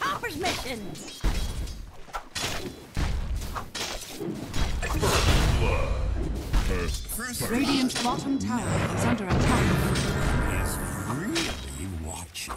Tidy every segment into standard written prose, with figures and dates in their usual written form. Hopper's mission! Radiant's bottom tower is under attack. He's really watching.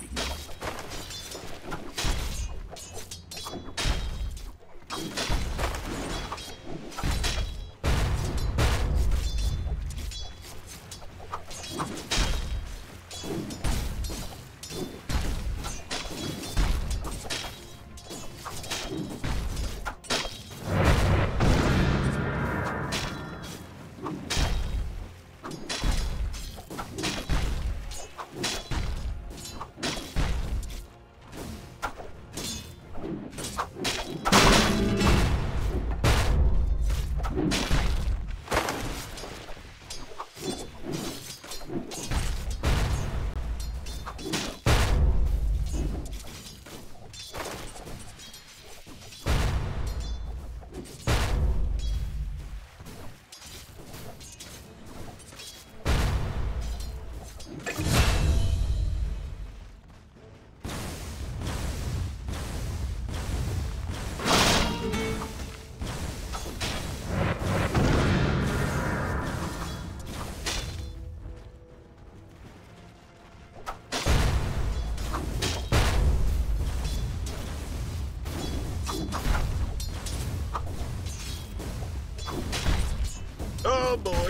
Boy.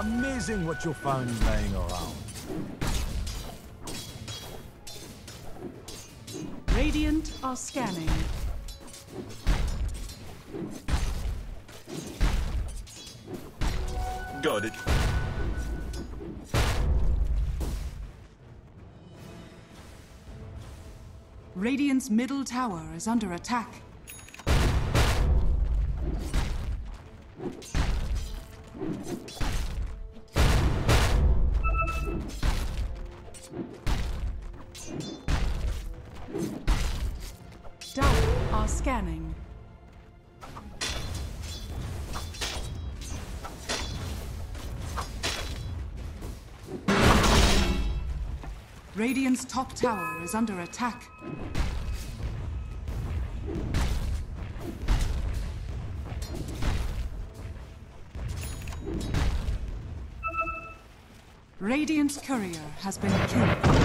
Amazing what you found laying around. Radiant are scanning. Got it. Radiant's middle tower is under attack. Scanning. Radiant's top tower is under attack. Radiant's courier has been killed.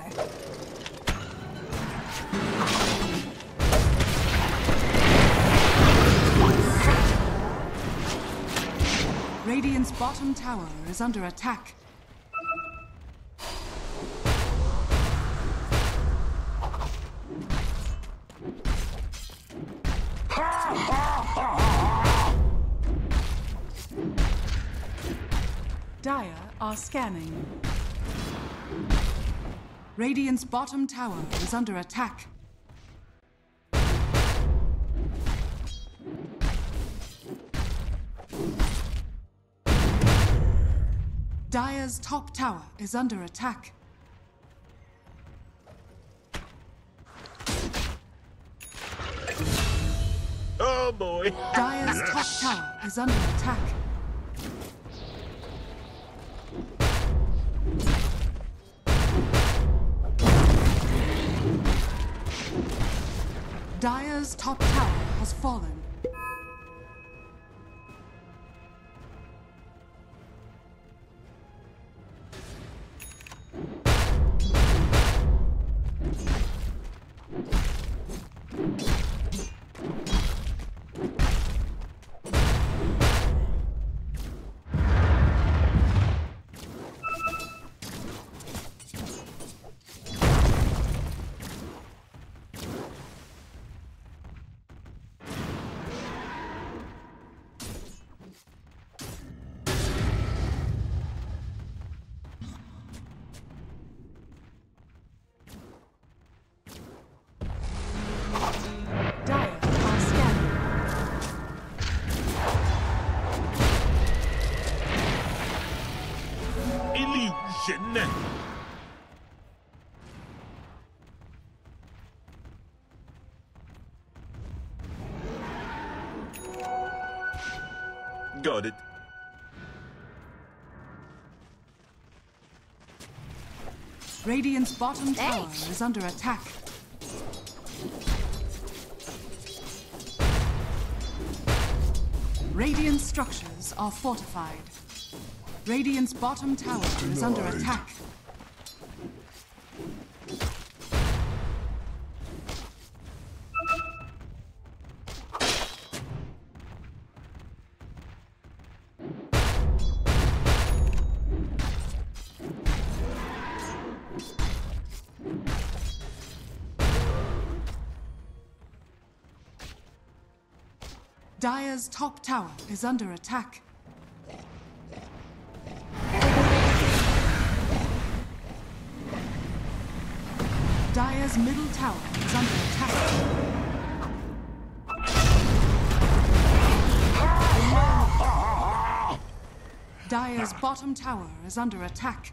in there. Radiant's bottom tower is under attack. Dire are scanning. Radiant's bottom tower is under attack. Dire's top tower is under attack. Oh boy. Dire's top tower is under attack. Dire's top tower has fallen. Got it. Radiant's bottom tower is under attack. Radiant structures are fortified. Radiant's bottom tower is under attack. Dire's top tower is under attack. Dire's middle tower is under attack. Dire's bottom tower is under attack.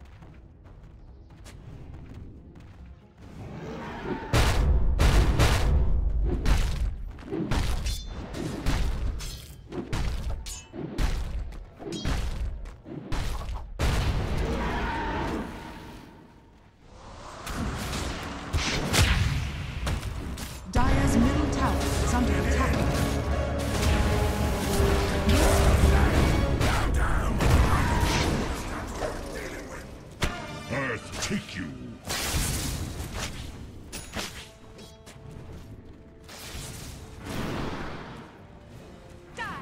Dire's middle tower is under attack. Take you. Die.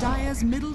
Dire's middle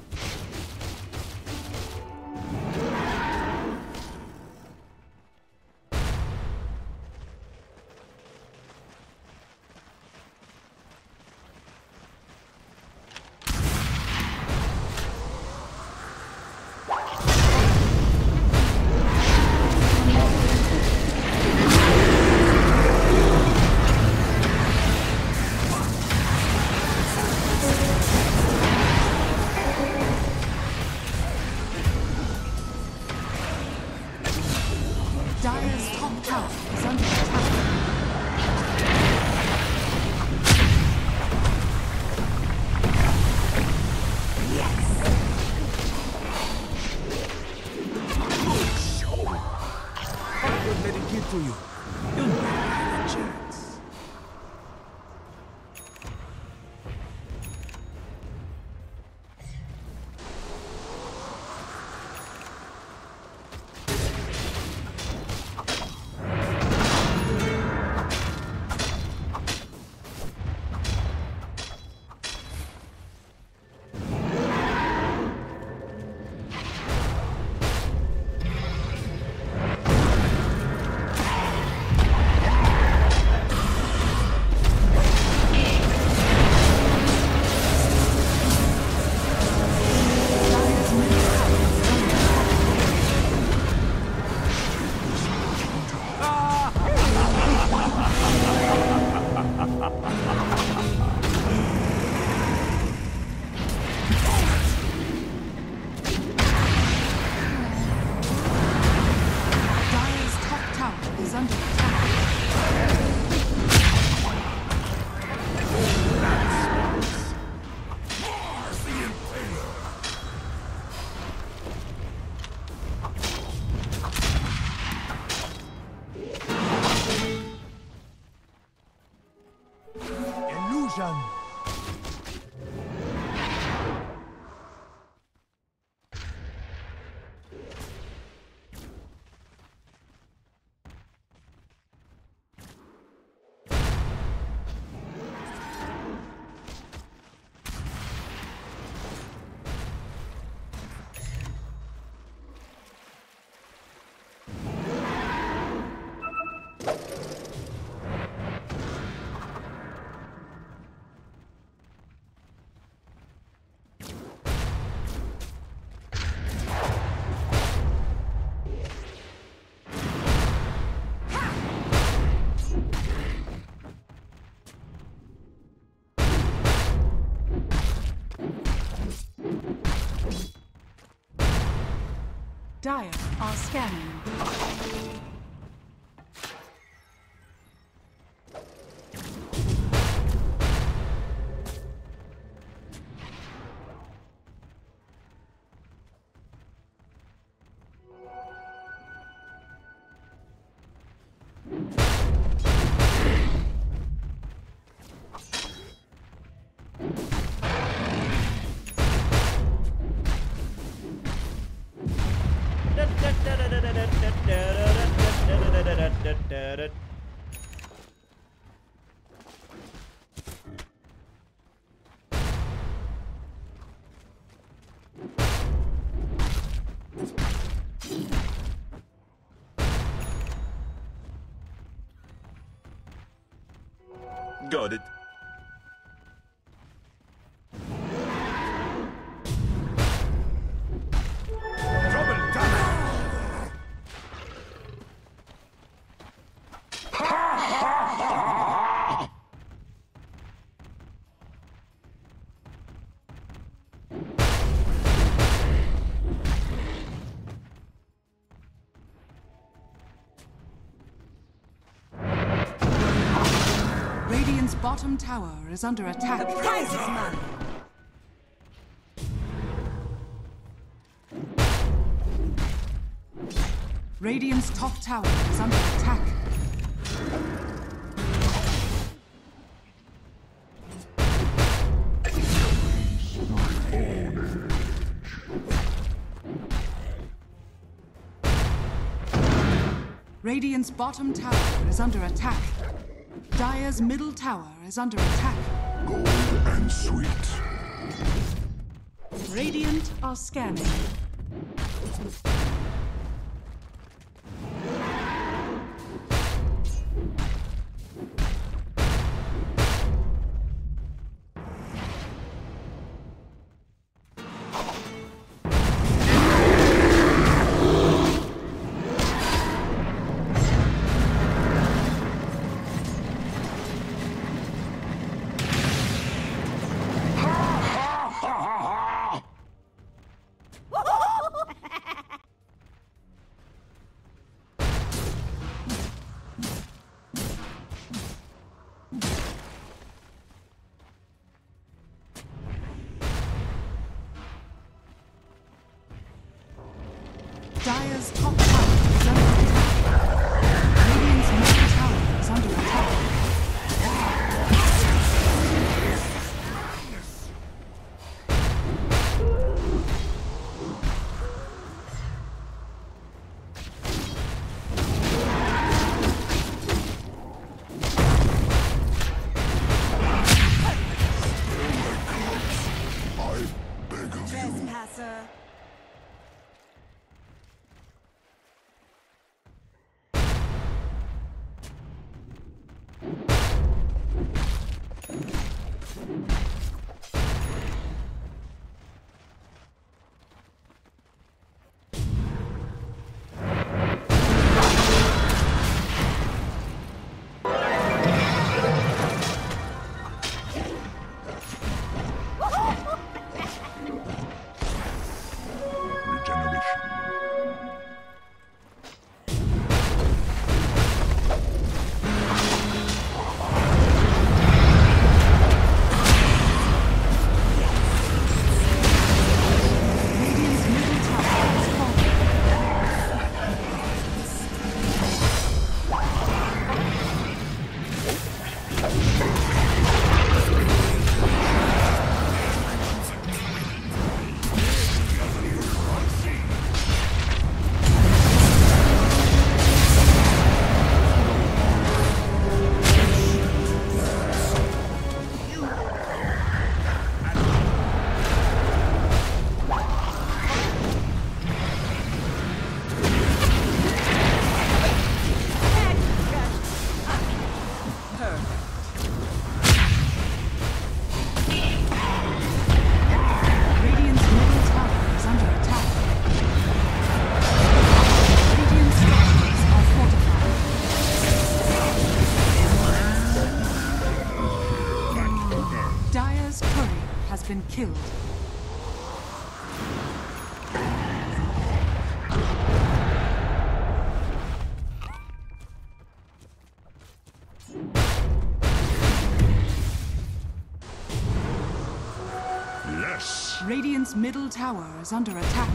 Dire's top tower is under attack. Yes! Good show! I will let it get to you. You'll never have a chance. done. Dire are scanning. Got it. Bottom tower is under attack. The prize is mine. Radiant's top tower is under attack. Radiant's bottom tower is under attack. Dire's middle tower is under attack. Gold and sweet. Radiant are scanning. Dire's top tower is under attack. Radiant's middle tower is under attack. I beg of you. Trespasser. killed. Less. Radiant's middle tower is under attack.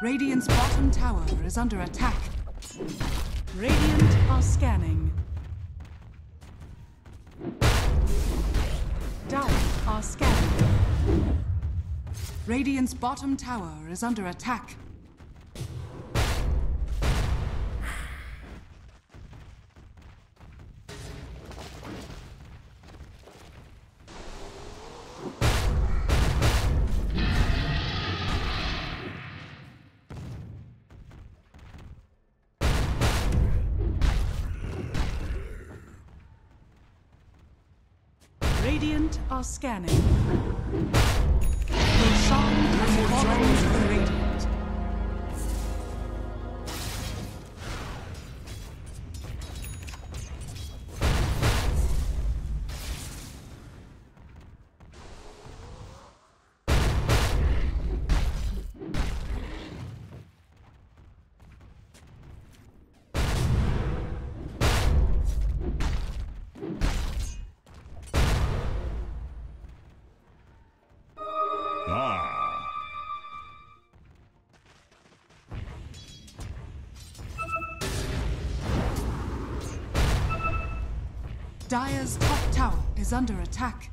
Radiant's bottom tower is under attack. Radiant are scanning. Dire are scanning. Radiant's bottom tower is under attack. Radiant are scanning. Your song has fallen to the Radiant. Dire's top tower is under attack.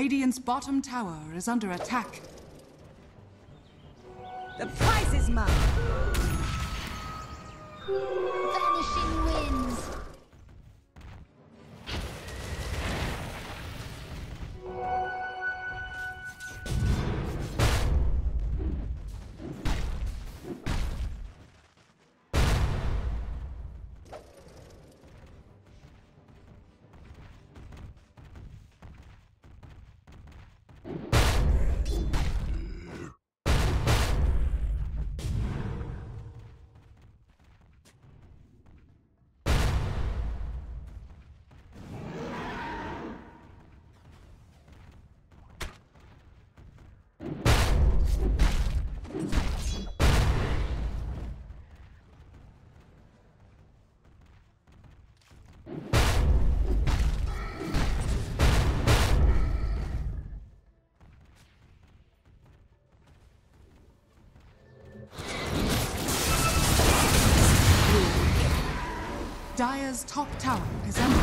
Radiant's bottom tower is under attack. The prize is mine! Vanishing winds! Dire's top tower is under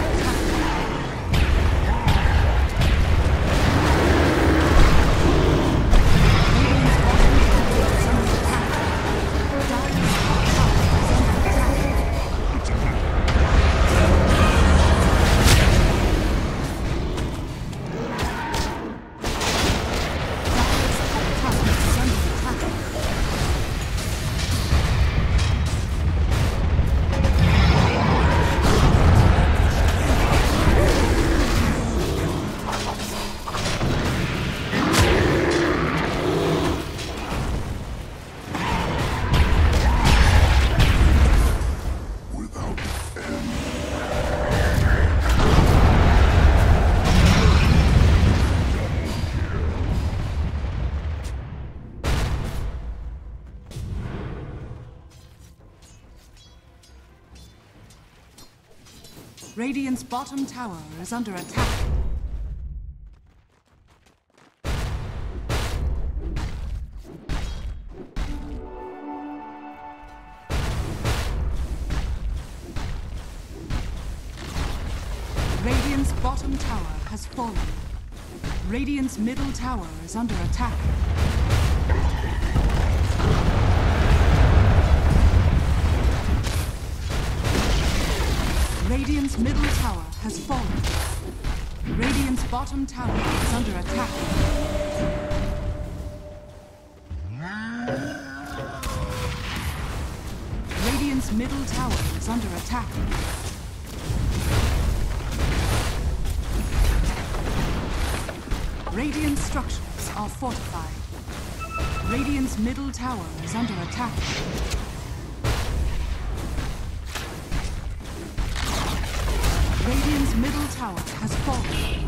Radiant's bottom tower is under attack. Radiant's bottom tower has fallen. Radiant's middle tower is under attack. Radiant's middle tower has fallen. Radiant's bottom tower is under attack. middle tower is under attack. Radiant structures are fortified. Radiant's middle tower is under attack. Radiant's middle tower has fallen.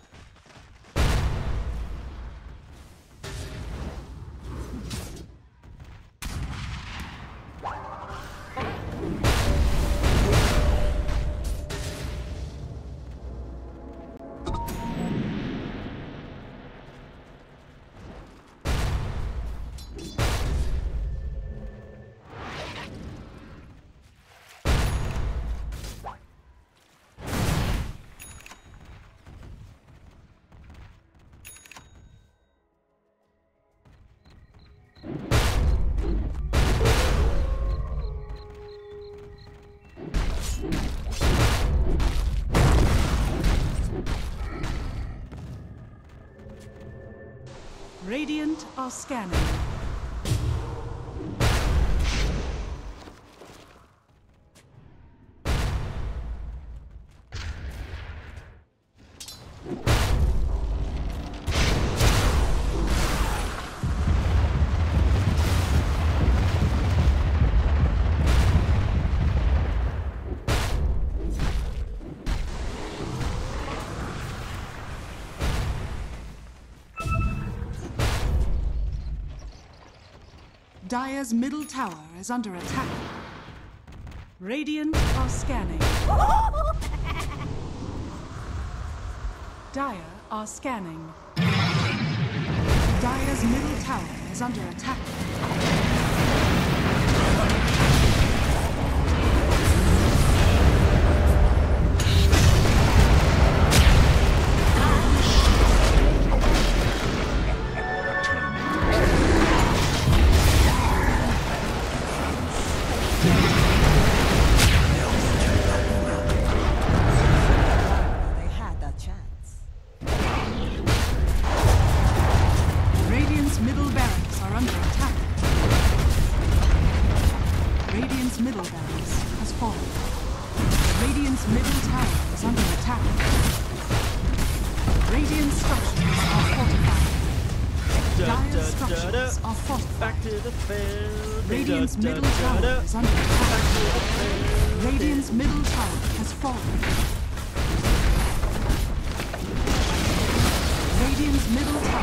Radiant are scanning. Dire's middle tower is under attack. Radiant are scanning. Dire are scanning. Dire's middle tower is under attack. Radiant's middle tower is under attack. Radiant's middle tower has fallen. Radiant's middle tower.